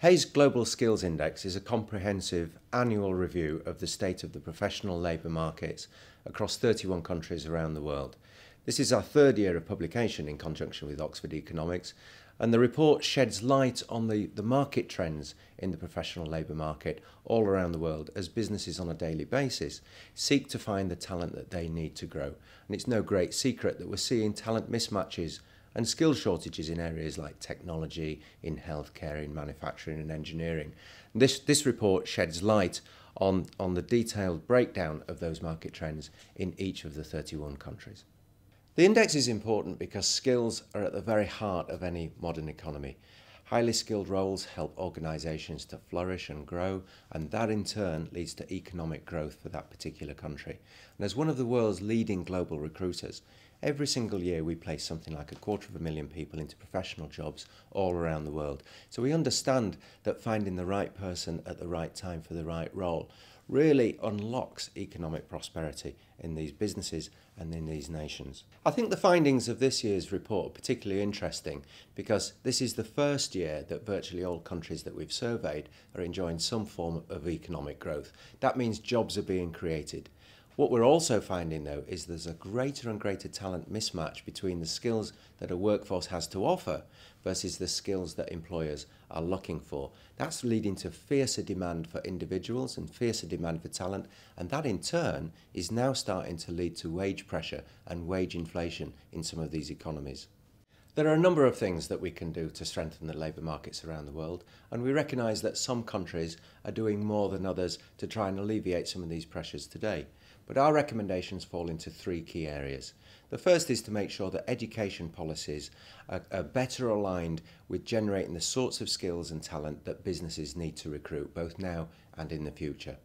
Hays Global Skills Index is a comprehensive annual review of the state of the professional labour markets across 31 countries around the world. This is our third year of publication in conjunction with Oxford Economics, and the report sheds light on the market trends in the professional labour market all around the world as businesses on a daily basis seek to find the talent that they need to grow. And it's no great secret that we're seeing talent mismatches and skill shortages in areas like technology, in healthcare, in manufacturing and engineering. This report sheds light on the detailed breakdown of those market trends in each of the 31 countries. The index is important because skills are at the very heart of any modern economy. Highly skilled roles help organisations to flourish and grow, and that in turn leads to economic growth for that particular country. And as one of the world's leading global recruiters, every single year we place something like 250,000 people into professional jobs all around the world. So we understand that finding the right person at the right time for the right role really unlocks economic prosperity in these businesses and in these nations. I think the findings of this year's report are particularly interesting because this is the first year that virtually all countries that we've surveyed are enjoying some form of economic growth. That means jobs are being created. What we're also finding though is there's a greater and greater talent mismatch between the skills that a workforce has to offer versus the skills that employers are looking for. That's leading to fiercer demand for individuals and fiercer demand for talent, and that in turn is now starting to lead to wage pressure and wage inflation in some of these economies. There are a number of things that we can do to strengthen the labour markets around the world, and we recognise that some countries are doing more than others to try and alleviate some of these pressures today. But our recommendations fall into three key areas. The first is to make sure that education policies are better aligned with generating the sorts of skills and talent that businesses need to recruit, both now and in the future.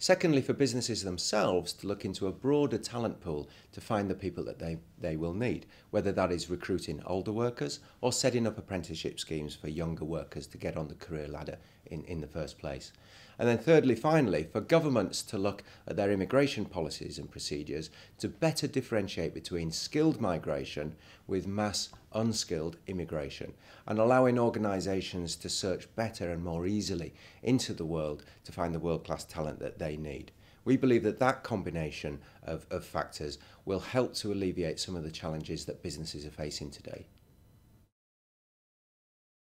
Secondly, for businesses themselves to look into a broader talent pool to find the people that they will need, whether that is recruiting older workers or setting up apprenticeship schemes for younger workers to get on the career ladder in the first place. And then thirdly, finally, for governments to look at their immigration policies and procedures to better differentiate between skilled migration with mass unskilled immigration, and allowing organisations to search better and more easily into the world to find the world-class talent that they need. We believe that that combination of factors will help to alleviate some of the challenges that businesses are facing today.